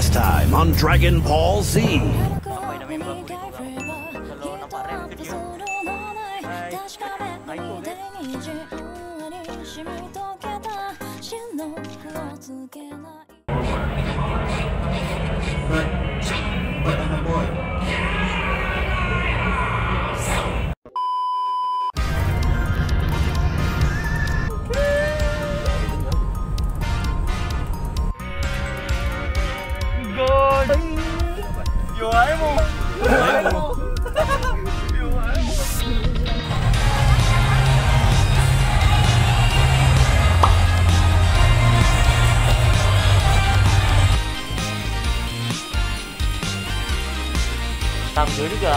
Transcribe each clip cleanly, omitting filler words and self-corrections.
Last time on Dragon Ball Z. Tampil juga.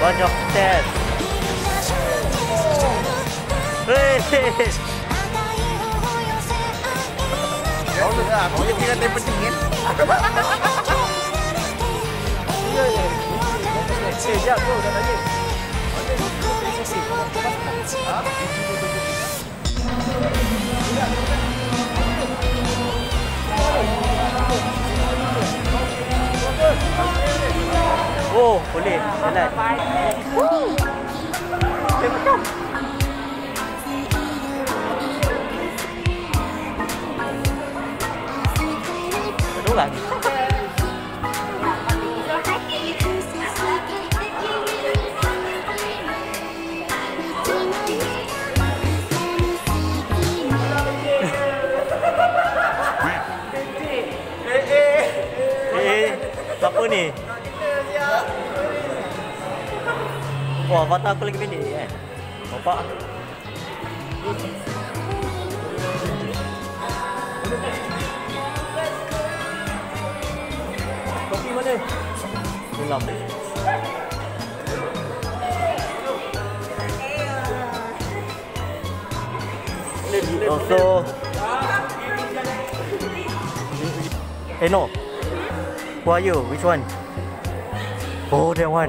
Banyak tes. Hei. Ya udah lah, mau kita pentingin. Iya. Sejak tu dah lagi. Oh, boleh. Jalan. Betul. Betul kan? Apa ni? Wah, mata aku lagi pendek kan? Bapak aku. Kopi mana? Gelap ni. Toto. Eh, no. Who are you? Which one? Oh, that one.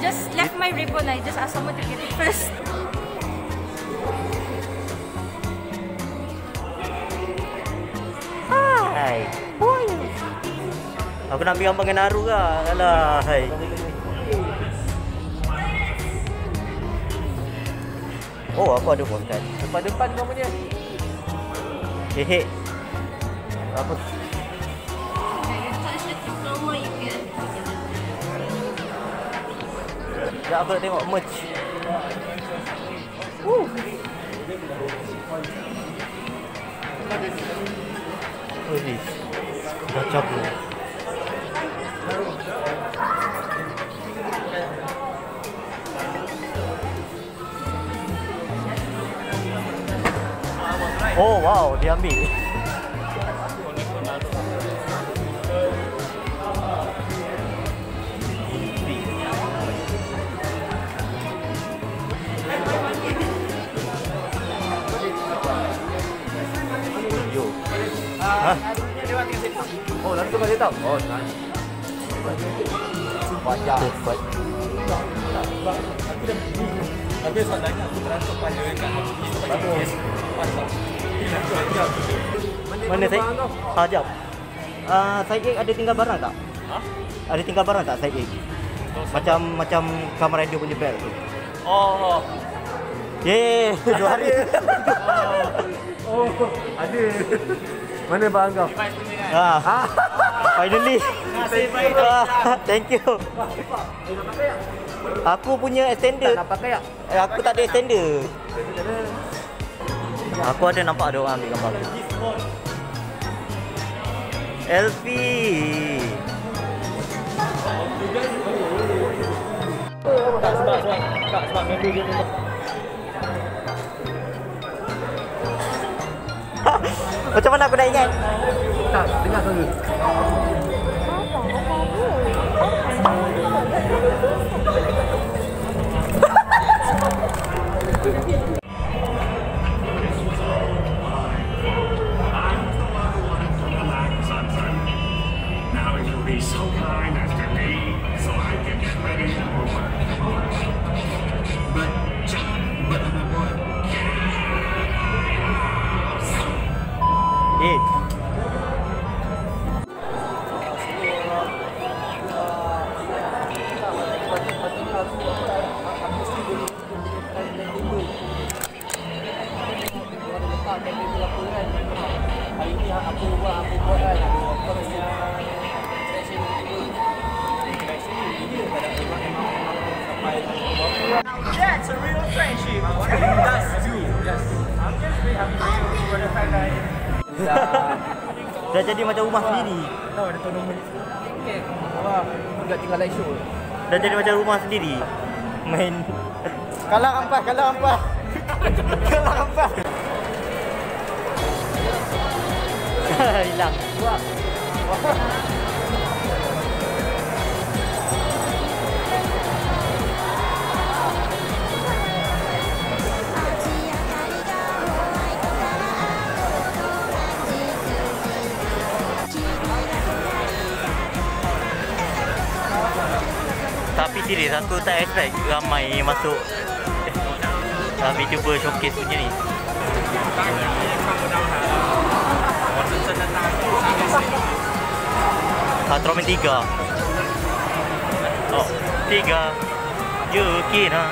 Just left my ribbon. I just asked someone to get it first. Hai. Boy. Aku nak ambil gambar dengan Naru ke? Alah, hai. Oh, aku ada konten. Depan-depan kamu dia. Hehe. Apa? Sekejap aku nak tengok merch. What is this? Gacap ni. Oh wow, dia ambil. Hah? Oh, lalu kau tahu? Oh, nah. Baca. Tapi soalnya aku terasa pada kan. Mana saya? Sajap. Saya ada tinggal barang tak? Hah? Ada tinggal barang tak saya? Macam kamar radio punya bel tu. Oh. Ye, 2 hari. Oh, ada. Mana barang kau? Device punya kan? Finally. Thank you. Aku punya extender. Tak dapat kayak? Aku tak ada extender. Aku ada nampak ada orang ambil gambar. LP. Tak sebab menu dia ni. Macam mana aku nak ingat? Tak, dengar suara. That's a real friendship. What do you guys do? Yes. I'm just very happy for the fact that dah jadi macam rumah sendiri. Tahu ada tournament. Okay. Wah, enggak tinggal live show. Dah jadi macam rumah sendiri. Main kalah ampas. Kalah ampas. Hilang. Wah. Tapi serius, aku tak expect ramai yang masuk. Tapi cuba showcase punya ni. Hatromen 3. Oh, 3. Yukina.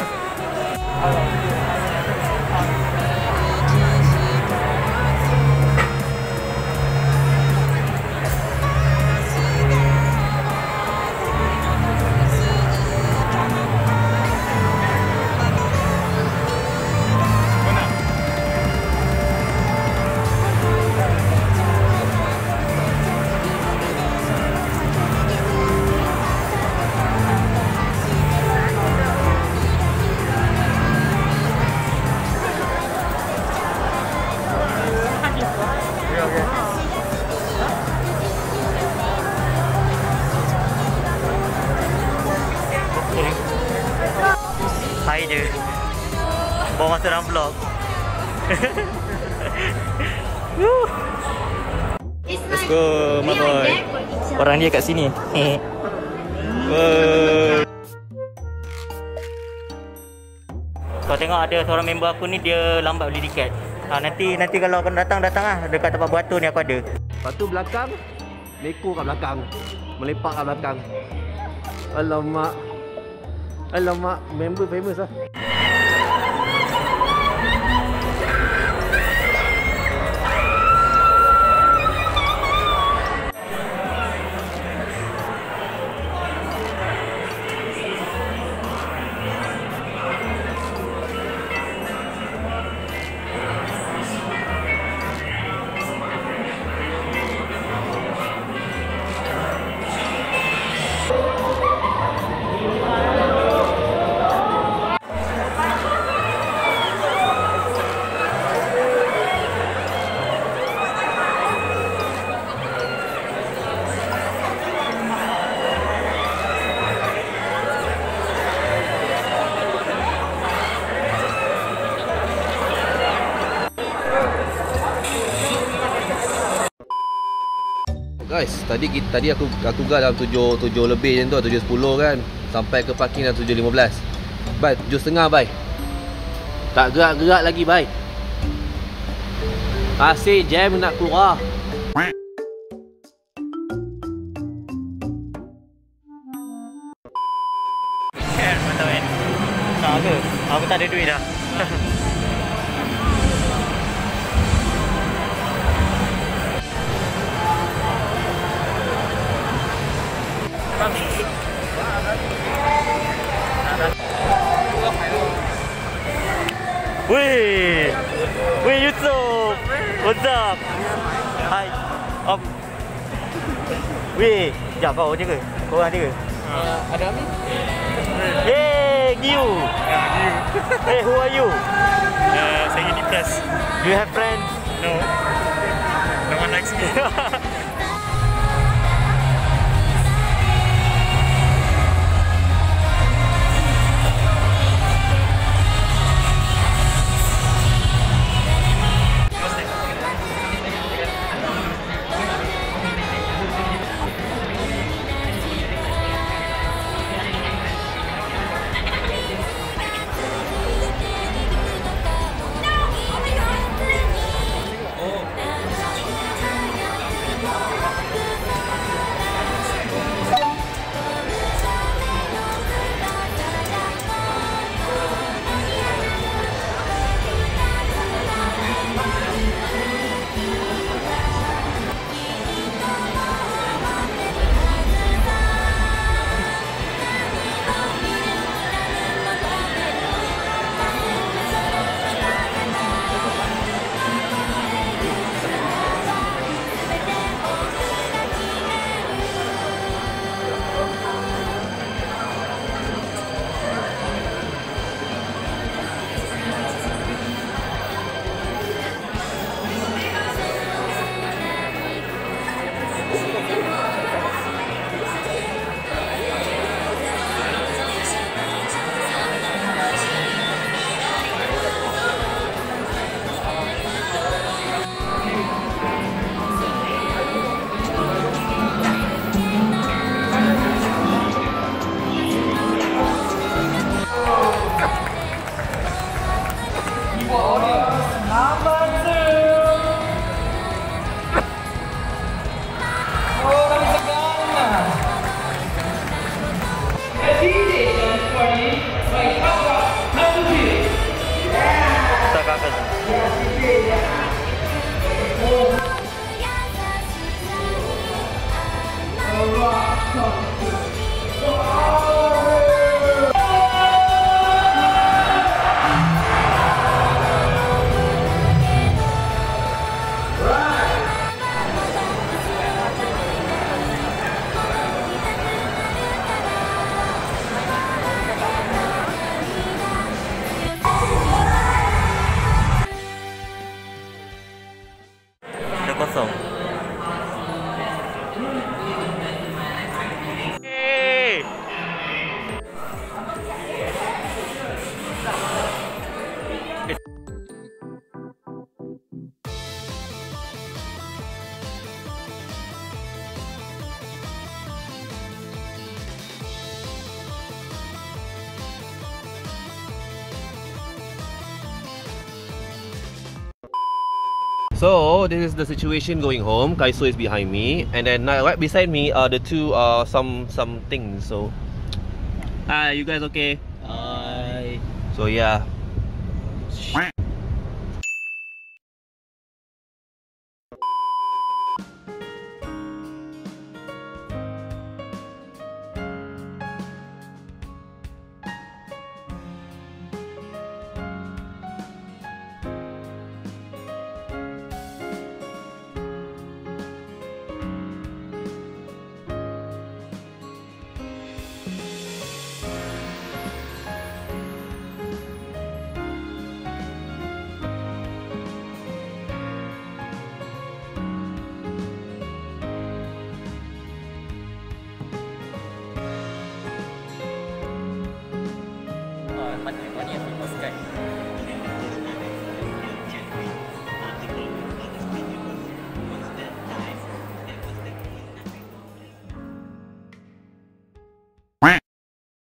Bawa masa dalam vlog. Let's go, my boy. Orang dia kat sini. Kau tengok ada seorang member aku ni, dia lambat beli tiket. Nanti kalau kau datang lah. Dekat tempat batu ni aku ada. Lepas tu belakang, leko kat belakang. Melepak kat belakang. Alamak, member famous lah. Guys, tadi aku guard dalam 7 lebih macam tu, 7.10 kan. Sampai ke parking dalam 7.15. Bye, 7.30 bye. Tak gerak-gerak lagi bye. Asyik jam nak keluar. Aku tak ada duit dah. Wih, wih YouTube, what's up? Hai, Om. Wih, sekejap kau je ke? Korang je ke? Ada Amin. Yeay, Giyu. Hey, who are you? Saya depressed. Do you have friends? No. No one likes me. So this is the situation going home. Kaiso is behind me, and then right beside me are the two some things. So, hi, you guys okay? Hi. So yeah. One year,